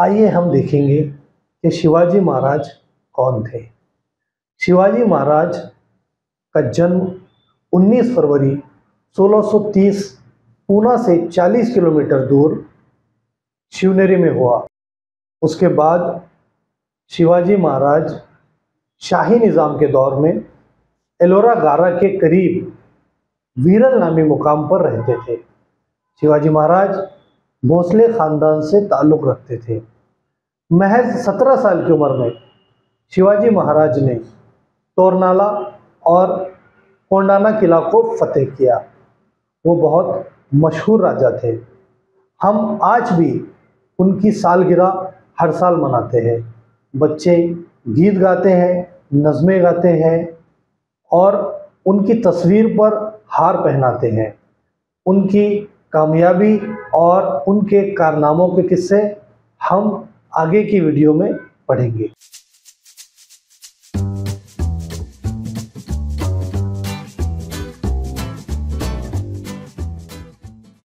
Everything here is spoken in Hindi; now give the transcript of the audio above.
आइए हम देखेंगे कि शिवाजी महाराज कौन थे। शिवाजी महाराज का जन्म 19 फरवरी 1630 पूना से 40 किलोमीटर दूर शिवनेरी में हुआ। उसके बाद शिवाजी महाराज शाही निज़ाम के दौर में एलोरा गारा के करीब वीरल नामी मुकाम पर रहते थे। शिवाजी महाराज भौंसले ख़ानदान से ताल्लुक़ रखते थे। महज 17 साल की उम्र में शिवाजी महाराज ने तोरनाला और कोंडाना किला को फतेह किया। वो बहुत मशहूर राजा थे। हम आज भी उनकी सालगिरह हर साल मनाते हैं। बच्चे गीत गाते हैं, नज़में गाते हैं और उनकी तस्वीर पर हार पहनाते हैं। उनकी कामयाबी और उनके कारनामों के किस्से हम आगे की वीडियो में पढ़ेंगे।